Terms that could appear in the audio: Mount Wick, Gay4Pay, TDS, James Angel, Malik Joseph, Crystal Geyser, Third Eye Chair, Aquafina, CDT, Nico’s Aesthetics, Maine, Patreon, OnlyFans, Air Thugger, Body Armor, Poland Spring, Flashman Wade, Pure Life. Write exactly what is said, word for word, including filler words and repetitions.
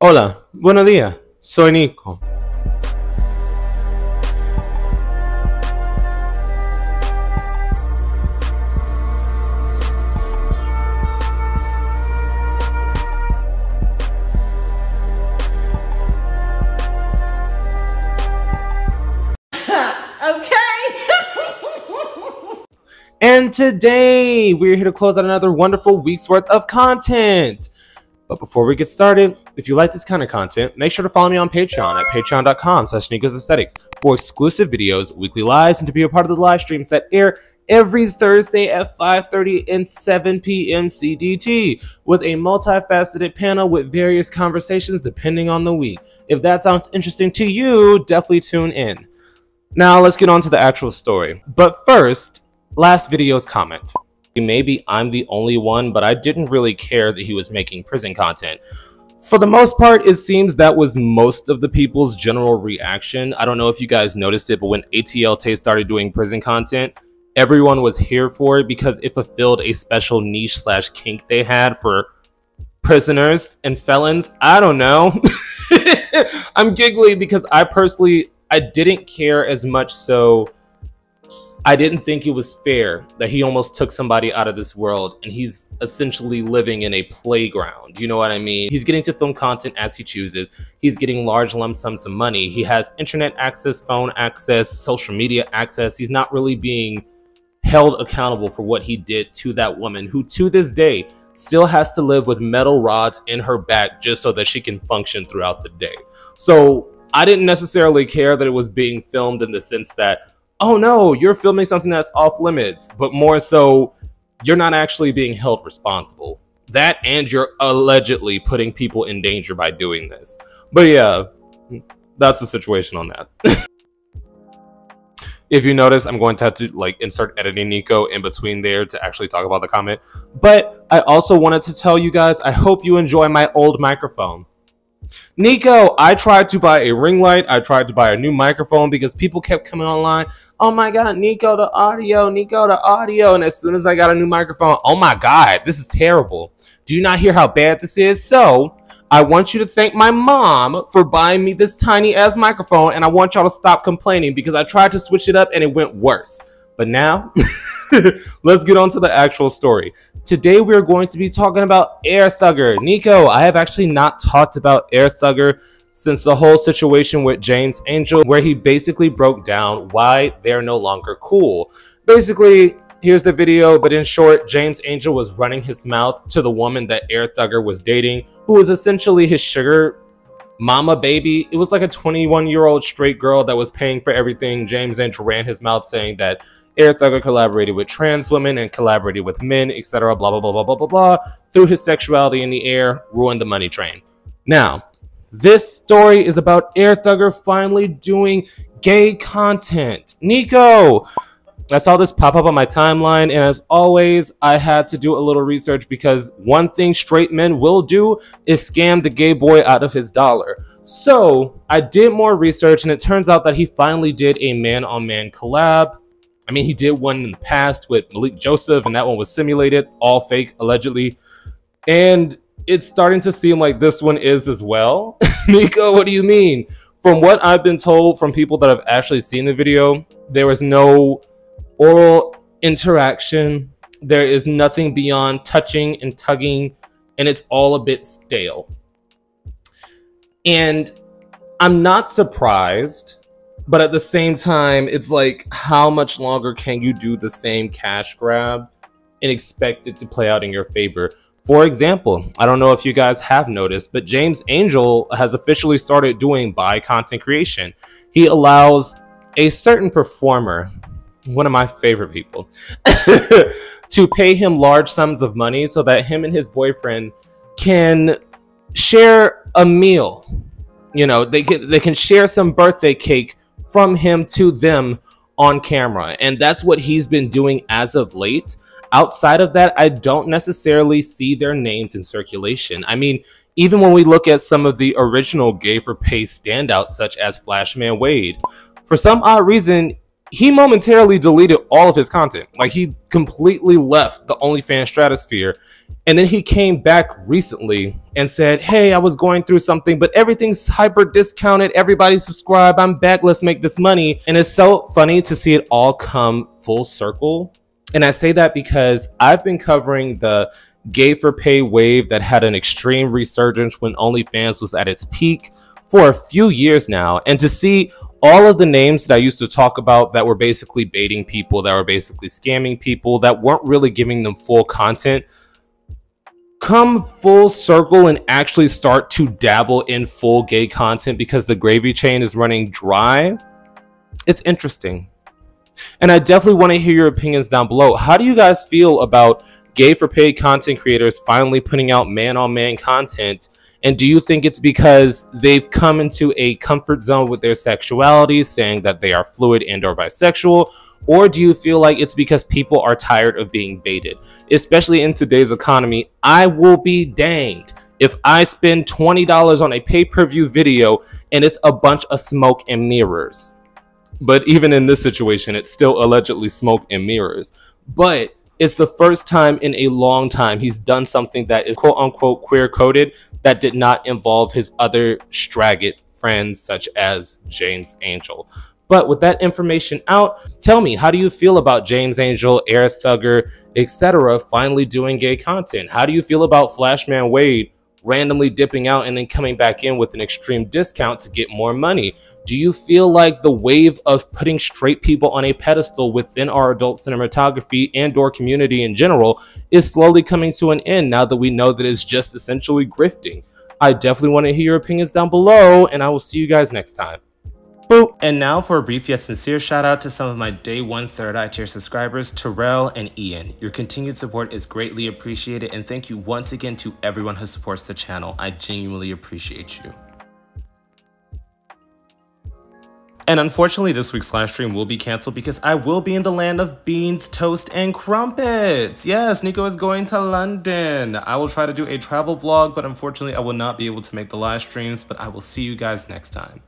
Hola, buenos días, soy Nico. And today, we're here to close out another wonderful week's worth of content. But before we get started, if you like this kind of content, make sure to follow me on Patreon at patreon.com slash aesthetics for exclusive videos, weekly lives, and to be a part of the live streams that air every Thursday at five thirty and seven p m C D T with a multifaceted panel with various conversations depending on the week. If that sounds interesting to you, definitely tune in. Now, let's get on to the actual story. But first, last video's comment. Maybe I'm the only one, but I didn't really care that he was making prison content. For the most part, it seems that was most of the people's general reaction. I don't know if you guys noticed it, but when A T L T started doing prison content, everyone was here for it because it fulfilled a special niche slash kink they had for prisoners and felons. I don't know. I'm giggly because I personally, I didn't care as much, so I didn't think it was fair that he almost took somebody out of this world and he's essentially living in a playground. You know what I mean? He's getting to film content as he chooses. He's getting large lump sums of money. He has internet access, phone access, social media access. He's not really being held accountable for what he did to that woman who to this day still has to live with metal rods in her back just so that she can function throughout the day. So I didn't necessarily care that it was being filmed in the sense that, oh no, you're filming something that's off limits, but more so, you're not actually being held responsible. That and you're allegedly putting people in danger by doing this. But yeah, that's the situation on that. If you notice, I'm going to have to like insert editing Nico in between there to actually talk about the comment. But I also wanted to tell you guys, I hope you enjoy my old microphone. Nico, I tried to buy a ring light. I tried to buy a new microphone because people kept coming online. Oh my God, Nico, the audio, Nico, the audio. And as soon as I got a new microphone, oh my God, this is terrible. Do you not hear how bad this is? So I want you to thank my mom for buying me this tiny ass microphone. And I want y'all to stop complaining because I tried to switch it up and it went worse. But now let's get on to the actual story. Today we're going to be talking about Air Thugger. Nico, I have actually not talked about Air Thugger since the whole situation with James Angel, where he basically broke down why they're no longer cool. Basically, here's the video, but in short, James Angel was running his mouth to the woman that Air Thugger was dating, who was essentially his sugar mama baby. It was like a twenty-one-year-old straight girl that was paying for everything. James Angel ran his mouth saying that Air Thugger collaborated with trans women and collaborated with men, et cetera, blah, blah, blah, blah, blah, blah, blah, threw his sexuality in the air, ruined the money train. Now, this story is about Air Thugger finally doing gay content. Nico, I saw this pop up on my timeline, and as always, I had to do a little research because one thing straight men will do is scam the gay boy out of his dollar. So I did more research, and it turns out that he finally did a man-on-man collab. I mean, he did one in the past with Malik Joseph, and that one was simulated, all fake, allegedly. And it's starting to seem like this one is as well. Nico, what do you mean? From what I've been told from people that have actually seen the video, there was no oral interaction. There is nothing beyond touching and tugging, and it's all a bit stale. And I'm not surprised. But at the same time, it's like, how much longer can you do the same cash grab and expect it to play out in your favor? For example, I don't know if you guys have noticed, but James Angel has officially started doing bi content creation. He allows a certain performer, one of my favorite people, to pay him large sums of money so that him and his boyfriend can share a meal. You know, they can, they can share some birthday cake from him to them on camera. And that's what he's been doing as of late. Outside of that, I don't necessarily see their names in circulation. I mean, even when we look at some of the original gay for pay standouts, such as Flashman Wade, for some odd reason, he momentarily deleted all of his content. Like, he completely left the OnlyFans stratosphere. And then he came back recently and said, hey, I was going through something, but everything's hyper discounted. Everybody subscribe. I'm back. Let's make this money. And it's so funny to see it all come full circle. And I say that because I've been covering the gay for pay wave that had an extreme resurgence when OnlyFans was at its peak for a few years now. And to see all of the names that I used to talk about that were basically baiting people, that were basically scamming people, that weren't really giving them full content, come full circle and actually start to dabble in full gay content because the gravy train is running dry. It's interesting. And I definitely want to hear your opinions down below. How do you guys feel about gay for paid content creators finally putting out man-on-man content? And do you think it's because they've come into a comfort zone with their sexuality, saying that they are fluid and or bisexual? Or do you feel like it's because people are tired of being baited? Especially in today's economy, I will be danged if I spend twenty dollars on a pay-per-view video and it's a bunch of smoke and mirrors. But even in this situation, it's still allegedly smoke and mirrors. But it's the first time in a long time he's done something that is quote-unquote queer-coded that did not involve his other straggart friends such as James Angel. But with that information out, tell me, how do you feel about James Angel, Air Thugger, et cetera finally doing gay content? How do you feel about Flashman Wade randomly dipping out and then coming back in with an extreme discount to get more money? Do you feel like the wave of putting straight people on a pedestal within our adult cinematography and or community in general is slowly coming to an end now that we know that it's just essentially grifting? I definitely want to hear your opinions down below, and I will see you guys next time. Boop. And now for a brief yet sincere shout out to some of my day one Third Eye Chair subscribers, Terrell and Ian. Your continued support is greatly appreciated, and thank you once again to everyone who supports the channel. I genuinely appreciate you. And unfortunately, this week's live stream will be canceled because I will be in the land of beans, toast, and crumpets. Yes, Nico is going to London. I will try to do a travel vlog, but unfortunately, I will not be able to make the live streams, but I will see you guys next time.